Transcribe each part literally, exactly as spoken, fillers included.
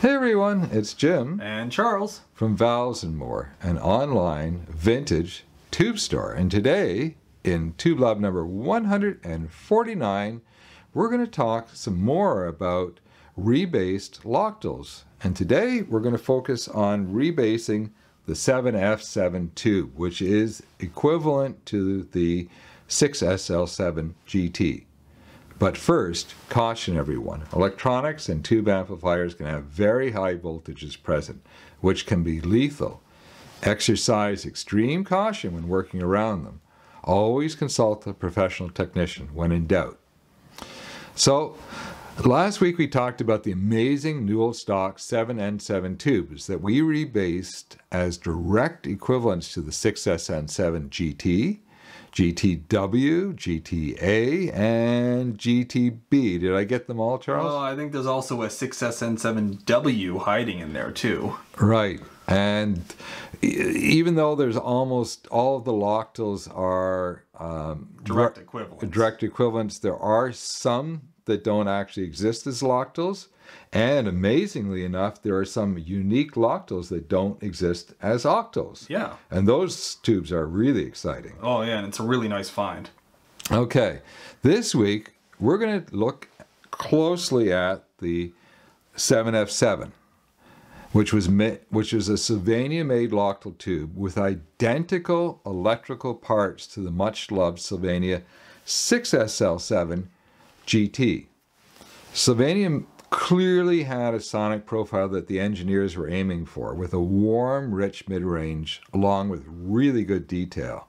Hey everyone, it's Jim and Charles from Valves and More, an online vintage tube store. And today, in Tube Lab number one hundred forty-nine, we're going to talk some more about rebased Loctals. And today, we're going to focus on rebasing the seven F seven tube, which is equivalent to the six S L seven G T. But first, caution everyone. Electronics and tube amplifiers can have very high voltages present, which can be lethal. Exercise extreme caution when working around them. Always consult a professional technician when in doubt. So, last week we talked about the amazing Newell stock seven N seven tubes that we rebased as direct equivalents to the six S N seven G T, G T W, G T A, and G T B. Did I get them all, Charles? Well, I think there's also a six S N seven W hiding in there, too. Right. And even though there's almost all of the Loctals are um, direct equivalents. direct equivalents, there are some that don't actually exist as Loctals. And amazingly enough, there are some unique Loctals that don't exist as Octals. Yeah. And those tubes are really exciting. Oh, yeah, and it's a really nice find. Okay. This week, we're going to look closely at the seven F seven, which was which is a Sylvania-made Loctal tube with identical electrical parts to the much-loved Sylvania six S L seven G T. Sylvania clearly had a sonic profile that the engineers were aiming for, with a warm, rich mid-range along with really good detail.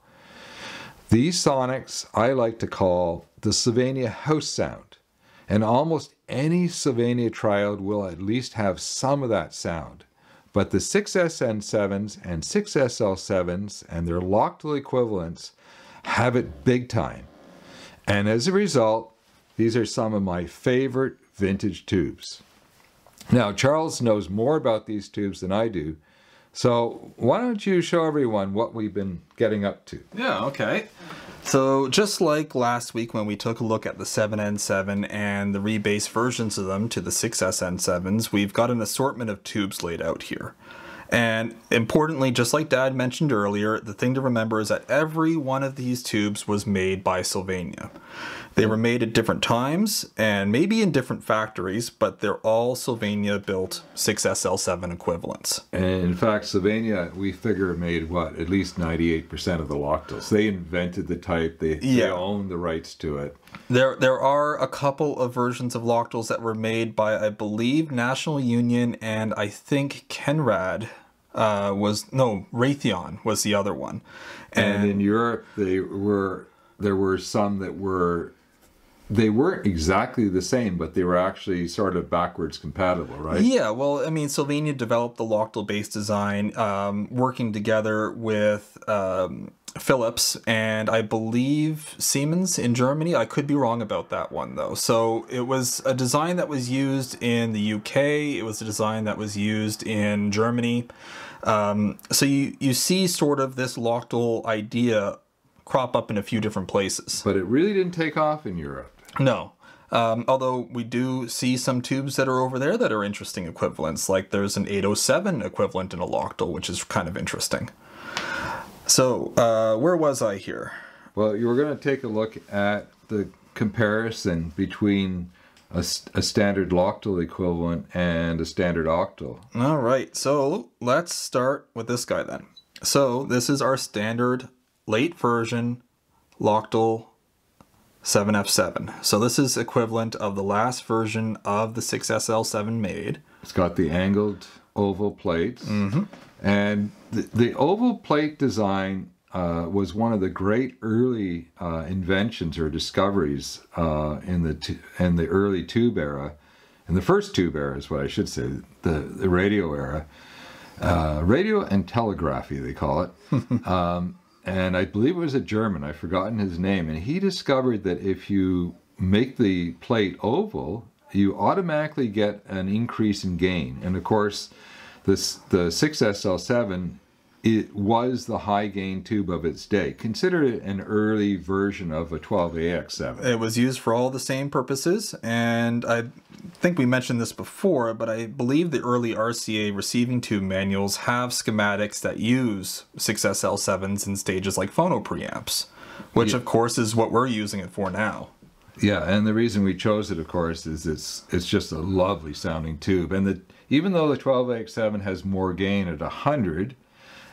These sonics I like to call the Sylvania house sound, and almost any Sylvania triode will at least have some of that sound. But the six S N sevens and six S L sevens and their Loctal equivalents have it big time. And as a result, these are some of my favorite vintage tubes. Now, Charles knows more about these tubes than I do, so why don't you show everyone what we've been getting up to? Yeah, okay. So just like last week when we took a look at the seven N seven and the rebased versions of them to the six S N sevens, we've got an assortment of tubes laid out here. And importantly, just like Dad mentioned earlier, the thing to remember is that every one of these tubes was made by Sylvania. They were made at different times and maybe in different factories, but they're all Sylvania-built six S L seven equivalents. And in fact, Sylvania, we figure, made what? At least ninety-eight percent of the Loctals. They invented the type. They, yeah. they own the rights to it. There, there are a couple of versions of Loctals that were made by, I believe, National Union and I think Kenrad. Uh, was no Raytheon was the other one, and, and in Europe they were there were some that were they weren't exactly the same, but they were actually sort of backwards compatible, right? Yeah, well, I mean, Sylvania developed the Loctal-based design, um, working together with um, Philips and I believe Siemens in Germany. I could be wrong about that one though. So it was a design that was used in the U K. It was a design that was used in Germany. Um, so you, you see sort of this Loctal idea crop up in a few different places. But it really didn't take off in Europe. No. Um, although we do see some tubes that are over there that are interesting equivalents. Like there's an eight oh seven equivalent in a Loctal, which is kind of interesting. So, uh, where was I here? Well, you were going to take a look at the comparison between a, a standard Loctal equivalent and a standard Octal. All right, so let's start with this guy then. So, this is our standard late version Loctal seven F seven. So, this is equivalent of the last version of the six S L seven made. It's got the angled oval plates. Mm-hmm. And the, the oval plate design uh, was one of the great early uh, inventions or discoveries uh, in the in the early tube era, and the first tube era is what I should say, the, the radio era, uh, radio and telegraphy they call it. um, and I believe it was a German. I've forgotten his name, and he discovered that if you make the plate oval, you automatically get an increase in gain, and of course. This, the six S L seven it was the high gain tube of its day. Consider it an early version of a twelve A X seven. It was used for all the same purposes, and I think we mentioned this before, but I believe the early R C A receiving tube manuals have schematics that use six S L sevens in stages like phono preamps, which yeah. of course is what we're using it for now. Yeah, and the reason we chose it, of course, is it's it's just a lovely sounding tube. And the, even though the twelve A X seven has more gain at one hundred,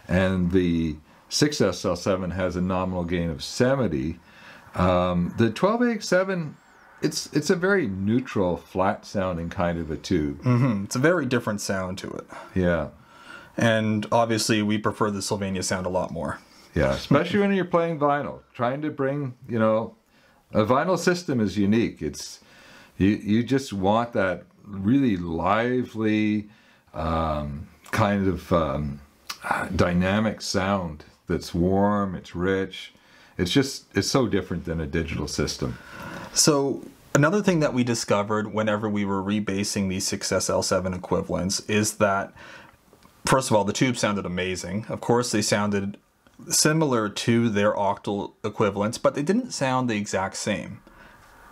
and the six S L seven has a nominal gain of seventy, um, the twelve A X seven, it's it's a very neutral, flat sounding kind of a tube. Mm-hmm. It's a very different sound to it. Yeah. And obviously we prefer the Sylvania sound a lot more. Yeah, especially when you're playing vinyl. Trying to bring, you know, a vinyl system is unique. It's you, you just want that really lively um, kind of um, dynamic sound that's warm, it's rich. It's just, it's so different than a digital system. So another thing that we discovered whenever we were rebasing these six S L seven equivalents is that, first of all, the tube sounded amazing. Of course, they sounded similar to their Octal equivalents, but they didn't sound the exact same.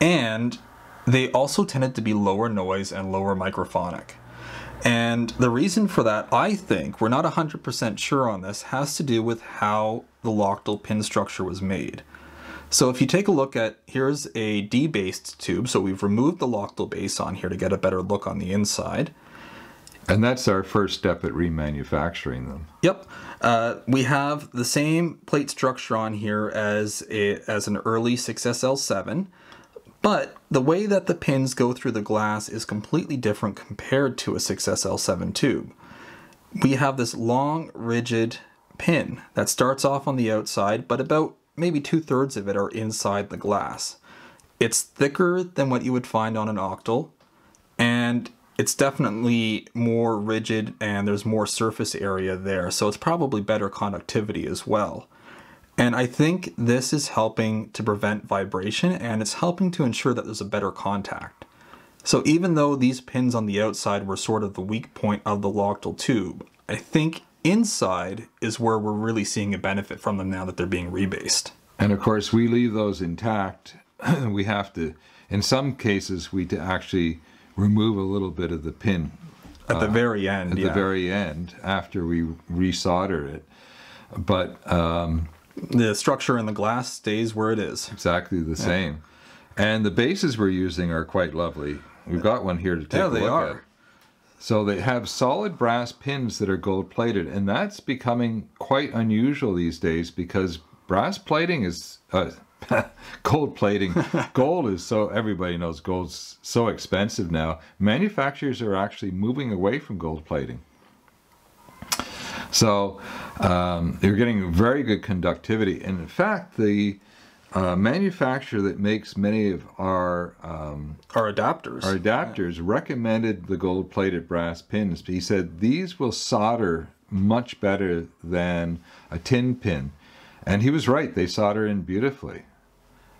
And they also tended to be lower noise and lower microphonic. And the reason for that, I think, we're not one hundred percent sure on this, has to do with how the Loctal pin structure was made. So if you take a look at, here's a debased tube, so we've removed the Loctal base on here to get a better look on the inside. And that's our first step at remanufacturing them. Yep. Uh, we have the same plate structure on here as, a, as an early six S L seven. But the way that the pins go through the glass is completely different compared to a six S L seven tube. We have this long, rigid pin that starts off on the outside, but about maybe two-thirds of it are inside the glass. It's thicker than what you would find on an Octal, and it's definitely more rigid, and there's more surface area there, so it's probably better conductivity as well. And I think this is helping to prevent vibration, and it's helping to ensure that there's a better contact. So even though these pins on the outside were sort of the weak point of the Loctal tube, I think inside is where we're really seeing a benefit from them now that they're being rebased. And of course, we leave those intact. We have to, in some cases, we to actually remove a little bit of the pin. At the uh, very end, At yeah. the very end, after we re-solder it. But Um, the structure in the glass stays where it is. Exactly the same. Yeah. And the bases we're using are quite lovely. We've got one here to take yeah, a look they are. at. So they have solid brass pins that are gold plated, and that's becoming quite unusual these days because brass plating is uh, gold plating. Gold is so, everybody knows gold's so expensive now. Manufacturers are actually moving away from gold plating. So um, you're getting very good conductivity. And in fact, the uh, manufacturer that makes many of our um, our adapters our adapters yeah. recommended the gold-plated brass pins. He said these will solder much better than a tin pin, and he was right. They solder in beautifully.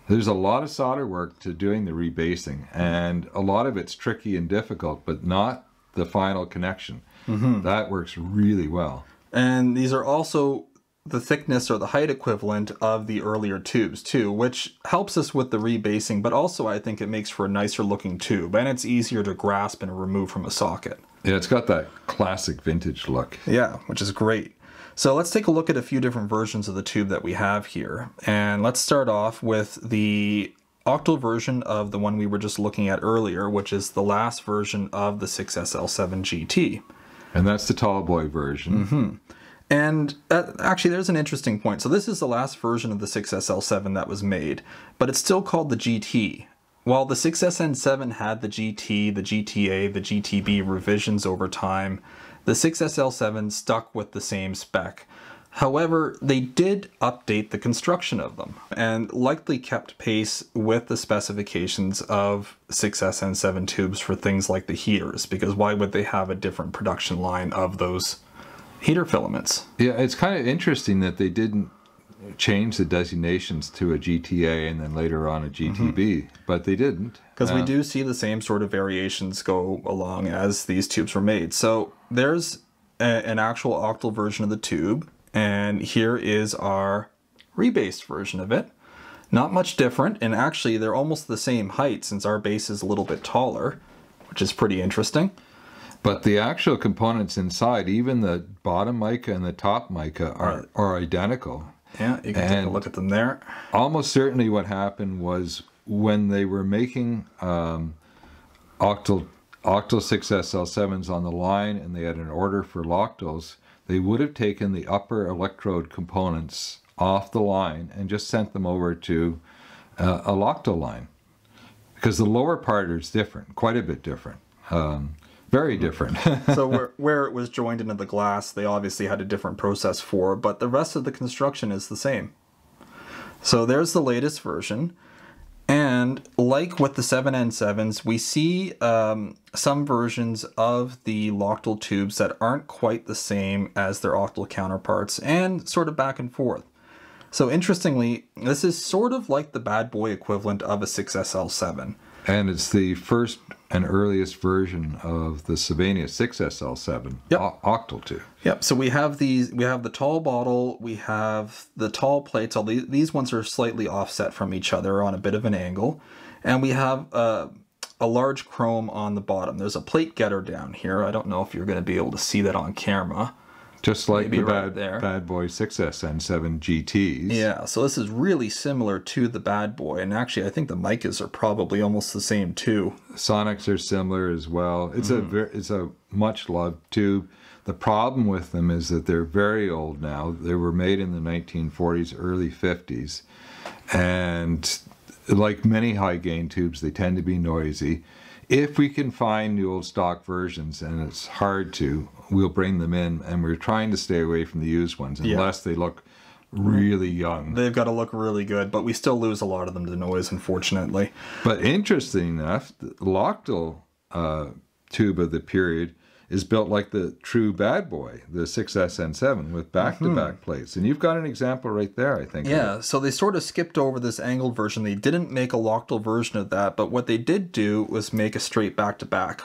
There's a lot of solder work to doing the rebasing, and a lot of it's tricky and difficult, but not the final connection. Mm-hmm. That works really well. And these are also the thickness or the height equivalent of the earlier tubes too, which helps us with the rebasing, but also I think it makes for a nicer looking tube, and it's easier to grasp and remove from a socket. Yeah, it's got that classic vintage look. Yeah, which is great. So let's take a look at a few different versions of the tube that we have here. And let's start off with the Octal version of the one we were just looking at earlier, which is the last version of the six S L seven G T. And that's the tall boy version. Mm-hmm. And uh, actually, there's an interesting point. So this is the last version of the six S L seven that was made, but it's still called the G T. While the six S N seven had the G T, the G T A, the G T B revisions over time, the six S L seven stuck with the same spec. However, they did update the construction of them and likely kept pace with the specifications of six S N seven tubes for things like the heaters, because why would they have a different production line of those heater filaments? Yeah, it's kind of interesting that they didn't change the designations to a G T A and then later on a G T B, mm-hmm. but they didn't. Because uh, we do see the same sort of variations go along as these tubes were made. So there's a, an actual Octal version of the tube. And here is our rebased version of it. Not much different, and actually they're almost the same height since our base is a little bit taller, which is pretty interesting. But the actual components inside, even the bottom mica and the top mica, are, are identical. Yeah, you can and take a look at them there. Almost certainly what happened was when they were making um, Octal, Octal six S L sevens on the line, and they had an order for Loctals, they would have taken the upper electrode components off the line and just sent them over to uh, a Loctal line. Because the lower part is different, quite a bit different. Um, Very different. So where, where it was joined into the glass, they obviously had a different process for, but the rest of the construction is the same. So there's the latest version. And like with the seven N sevens, we see um, some versions of the Loctal tubes that aren't quite the same as their Octal counterparts, and sort of back and forth. So interestingly, this is sort of like the bad boy equivalent of a six S L seven. And it's the first and earliest version of the Sylvania six S L seven, yep. Octal tube. Yep. So we have these. We have the tall bottle. We have the tall plates. All these, these ones are slightly offset from each other on a bit of an angle, and we have a, a large chrome on the bottom. There's a plate getter down here. I don't know if you're going to be able to see that on camera. Just like Maybe the right bad, there. bad boy six S N seven G Ts. Yeah, so this is really similar to the bad boy. And actually, I think the micas are probably almost the same too. Sonics are similar as well. It's mm. a it's a much loved tube. The problem with them is that they're very old now. They were made in the nineteen forties, early fifties. And like many high gain tubes, they tend to be noisy. If we can find the old stock versions, and it's hard to, we'll bring them in, and we're trying to stay away from the used ones unless yeah. they look really young. They've got to look really good, but we still lose a lot of them to noise, unfortunately. But interesting enough, the Loctal uh, tube of the period is built like the true bad boy, the six S N seven, with back-to-back mm-hmm. plates. And you've got an example right there, I think. Yeah, so they sort of skipped over this angled version. They didn't make a Loctal version of that, but what they did do was make a straight back-to-back.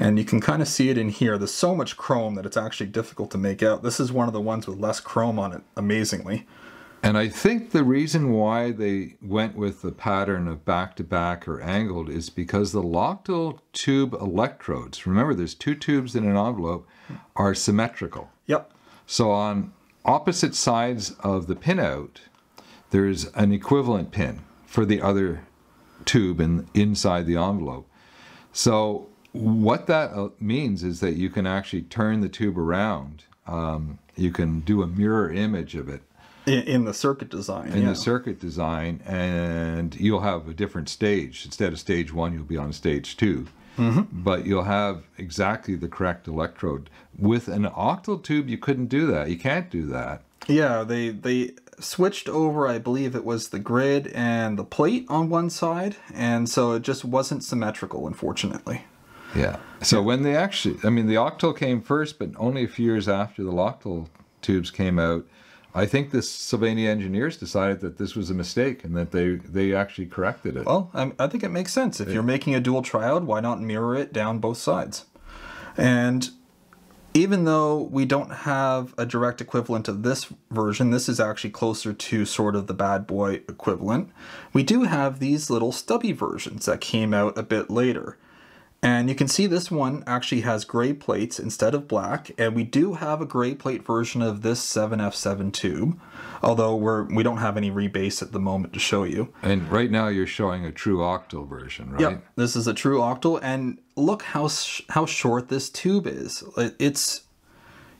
And you can kind of see it in here. There's so much chrome that it's actually difficult to make out. This is one of the ones with less chrome on it, amazingly. And I think the reason why they went with the pattern of back-to-back or angled is because the Loctal tube electrodes, remember there's two tubes in an envelope, are symmetrical. Yep. So on opposite sides of the pinout, there's an equivalent pin for the other tube in, inside the envelope. So what that means is that you can actually turn the tube around. Um, you can do a mirror image of it. In the circuit design. In yeah. the circuit design, and you'll have a different stage. Instead of stage one, you'll be on stage two. Mm-hmm. But you'll have exactly the correct electrode. With an Octal tube, you couldn't do that. You can't do that. Yeah, they, they switched over, I believe it was the grid and the plate on one side, and so it just wasn't symmetrical, unfortunately. Yeah. So yeah. when they actually, I mean, the Octal came first, but only a few years after the Loctal tubes came out, I think the Sylvania engineers decided that this was a mistake and that they, they actually corrected it. Well, I, I think it makes sense. If you're making a dual triode, why not mirror it down both sides? And even though we don't have a direct equivalent of this version, this is actually closer to sort of the bad boy equivalent. We do have these little stubby versions that came out a bit later. And you can see this one actually has gray plates instead of black, and we do have a gray plate version of this seven F seven tube, although we're, we don't have any rebase at the moment to show you. And right now you're showing a true Octal version, right? Yep, this is a true Octal, and look how, sh how short this tube is. It's,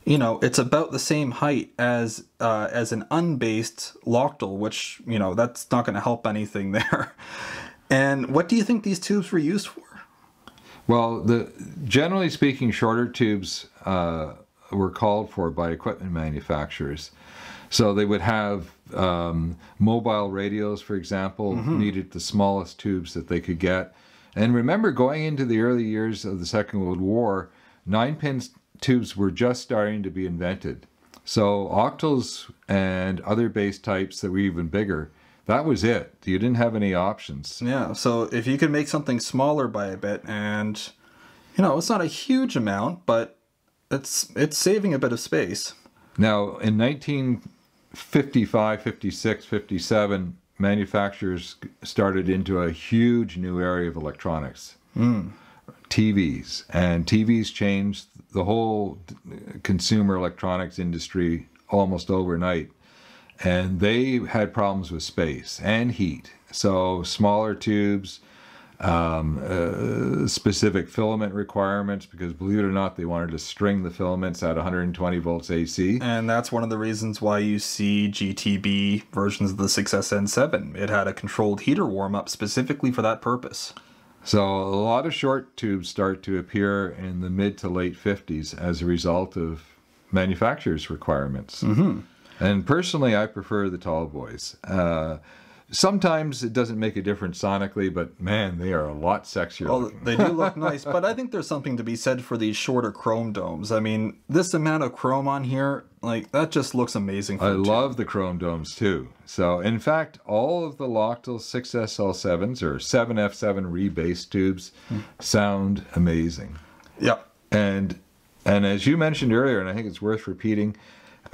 you know, it's about the same height as, uh, as an unbased Loctal, which, you know, that's not going to help anything there. And what do you think these tubes were used for? Well, the, generally speaking, shorter tubes uh, were called for by equipment manufacturers. So they would have um, mobile radios, for example, mm-hmm. needed the smallest tubes that they could get. And remember, going into the early years of the Second World War, nine-pin tubes were just starting to be invented. So Octals and other base types that were even bigger, that was it. You didn't have any options. Yeah, so if you could make something smaller by a bit, and, you know, it's not a huge amount, but it's it's saving a bit of space. Now, in nineteen fifty-five, fifty-six, fifty-seven, manufacturers started into a huge new area of electronics. Mm. T Vs. And T Vs changed the whole consumer electronics industry almost overnight. And they had problems with space and heat. So smaller tubes, um, uh, specific filament requirements, because believe it or not, they wanted to string the filaments at one hundred twenty volts A C. And that's one of the reasons why you see G T B versions of the six S N seven. It had a controlled heater warm-up specifically for that purpose. So a lot of short tubes start to appear in the mid to late fifties as a result of manufacturers' requirements. Mm-hmm. And personally, I prefer the tall boys. Uh, sometimes it doesn't make a difference sonically, but man, they are a lot sexier. Well, they do look nice, but I think there's something to be said for these shorter chrome domes. I mean, this amount of chrome on here, like, that just looks amazing. For I love the chrome domes too. So, in fact, all of the Loctal six S L sevens or seven F seven rebased tubes hmm. sound amazing. Yeah. And, and as you mentioned earlier, and I think it's worth repeating,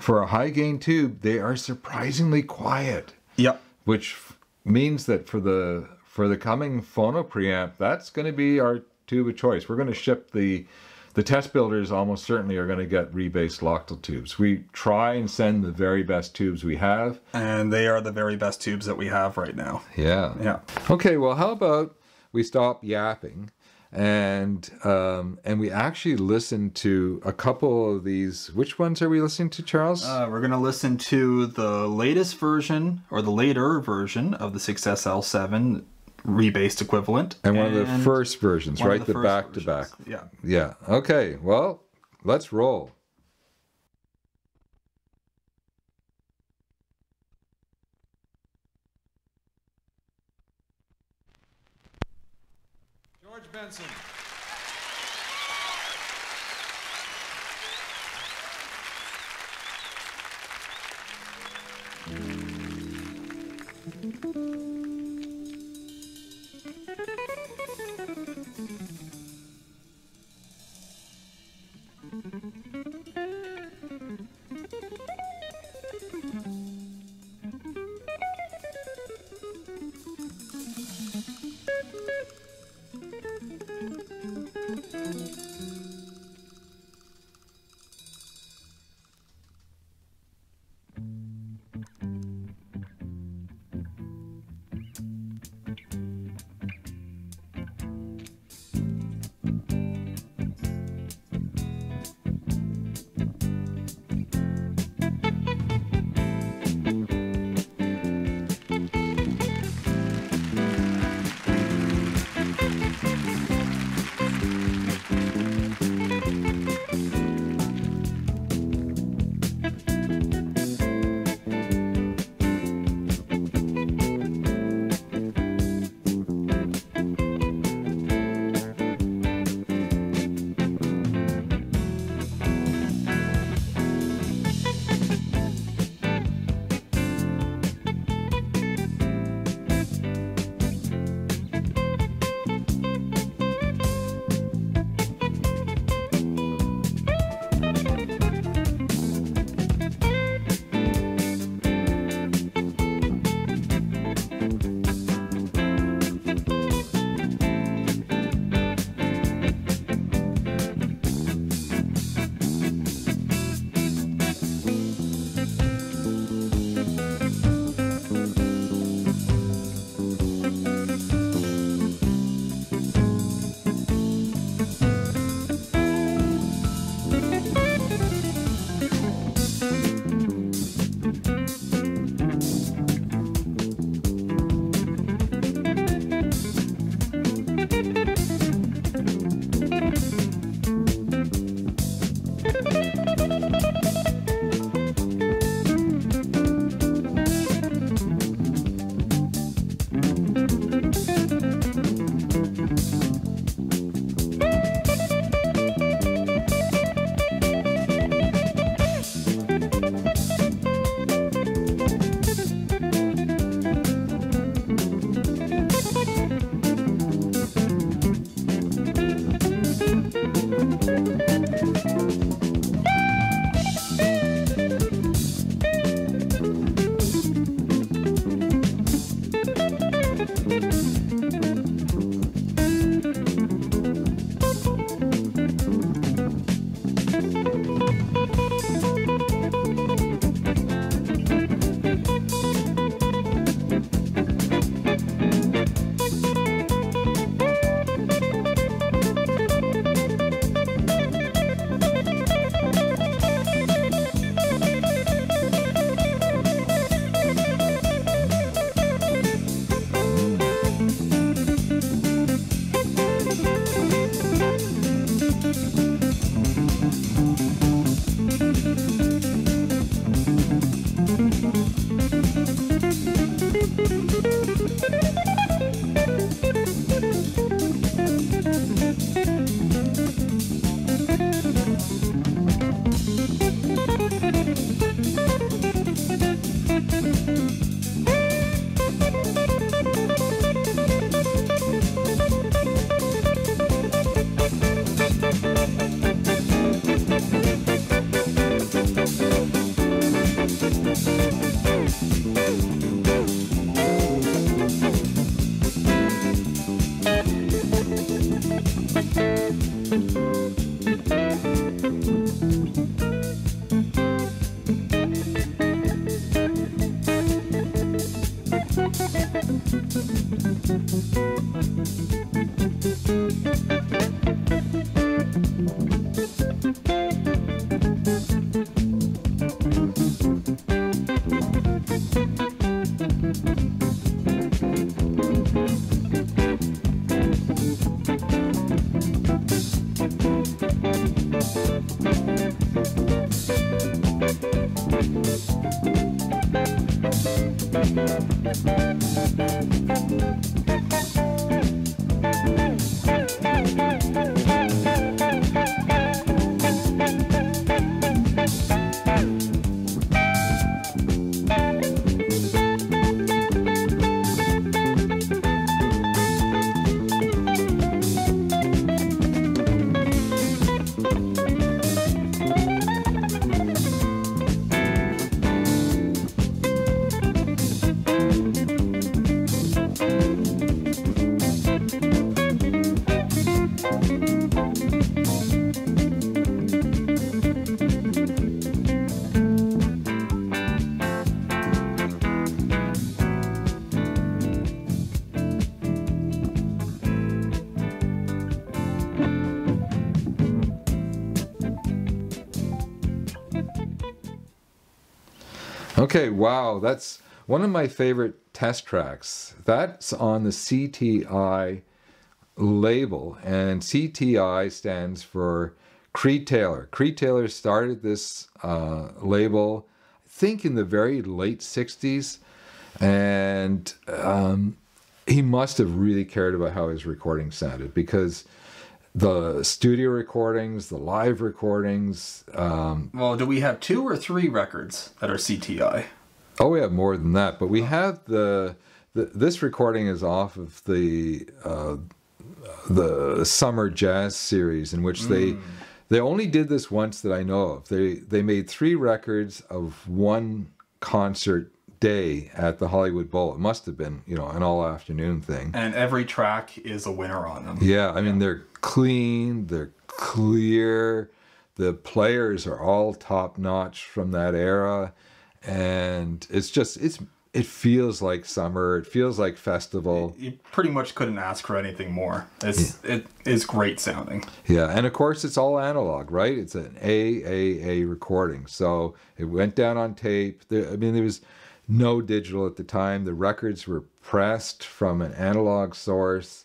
for a high gain tube, they are surprisingly quiet. Yep. Which means that for the for the coming phono preamp, that's going to be our tube of choice. We're going to ship the the test builders almost certainly are going to get rebased Loctal tubes. We try and send the very best tubes we have, and they are the very best tubes that we have right now. Yeah. Yeah. Okay. Well, how about we stop yapping? And um, and we actually listened to a couple of these. Which ones are we listening to, Charles? Uh, we're going to listen to the latest version, or the later version, of the six S L seven rebased equivalent. And one and of the first versions, right? The back-to-back. -back. Yeah. Yeah. Okay. Well, let's roll. Benson. Thank you. Okay, wow, that's one of my favorite test tracks. That's on the C T I label, and C T I stands for Creed Taylor. Creed Taylor started this uh, label, I think, in the very late sixties, and um, he must have really cared about how his recording sounded, because the studio recordings, the live recordings. Um, well, do we have two or three records that are C T I? Oh, we have more than that, but we have the, the this recording is off of the uh, the summer jazz series, in which mm. they they only did this once that I know of. They they made three records of one concert day at the Hollywood Bowl. It must have been, you know, an all-afternoon thing. And every track is a winner on them. Yeah, I mean, yeah. They're clean, they're clear, the players are all top-notch from that era, and it's just, it's it feels like summer, it feels like festival. You pretty much couldn't ask for anything more. It's, yeah. It is great sounding. Yeah, and of course it's all analog, right? It's an triple A recording, so it went down on tape. There, I mean, there was no digital at the time. The records were pressed from an analog source.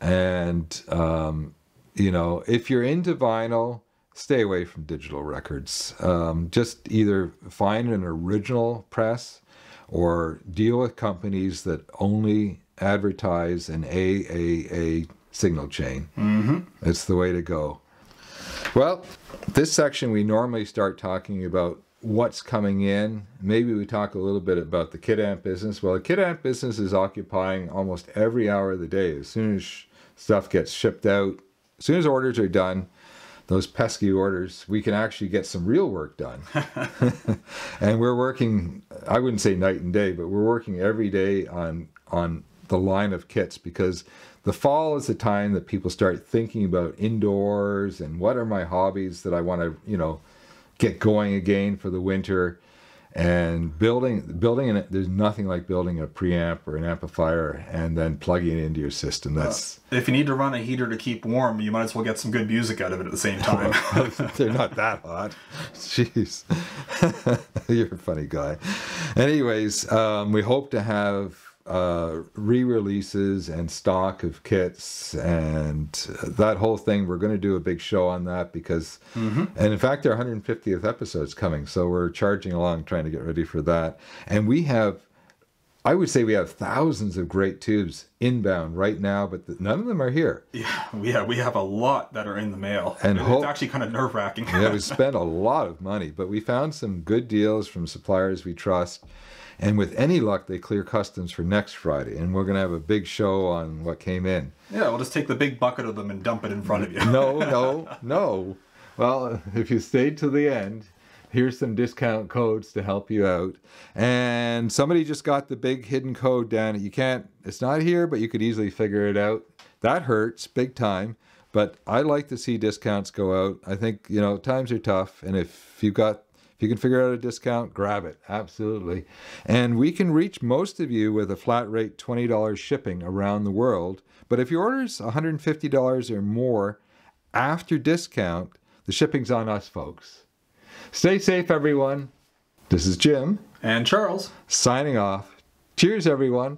And, um, you know, if you're into vinyl, stay away from digital records. Um, just either find an original press or deal with companies that only advertise an triple A signal chain. Mm-hmm. It's the way to go. Well, this section we normally start talking about what's coming in. Maybe we talk a little bit about the kit amp business. Well, the kit amp business is occupying almost every hour of the day. As soon as stuff gets shipped out, as soon as orders are done, those pesky orders, we can actually get some real work done. And we're working, I wouldn't say night and day, but we're working every day on on the line of kits, because the fall is the time that people start thinking about indoors and what are my hobbies that I want to, you know, get going again for the winter. And building, building an, there's nothing like building a preamp or an amplifier and then plugging it into your system. That's uh, if you need to run a heater to keep warm, you might as well get some good music out of it at the same time. They're not that hot. Jeez. You're a funny guy. Anyways, um, we hope to have uh, re-releases and stock of kits and that whole thing. We're going to do a big show on that because, mm-hmm. and in fact, their one hundred fiftieth episode is coming. So we're charging along trying to get ready for that. And we have, I would say we have thousands of great tubes inbound right now, but the, none of them are here. Yeah, we have, we have a lot that are in the mail. And, and it's actually kind of nerve wracking. Yeah, we spent a lot of money, but we found some good deals from suppliers we trust. And with any luck, they clear customs for next Friday. And we're going to have a big show on what came in. Yeah, we'll just take the big bucket of them and dump it in front of you. No, no, no. Well, if you stayed to the end, here's some discount codes to help you out. And somebody just got the big hidden code down. You can't, it's not here, but you could easily figure it out. That hurts big time. But I like to see discounts go out. I think, you know, times are tough. And if you've got, if you can figure out a discount, grab it. Absolutely. And we can reach most of you with a flat rate twenty dollars shipping around the world. But if your order is one hundred fifty dollars or more after discount, the shipping's on us, folks. Stay safe, everyone. This is Jim. And Charles. Signing off. Cheers, everyone.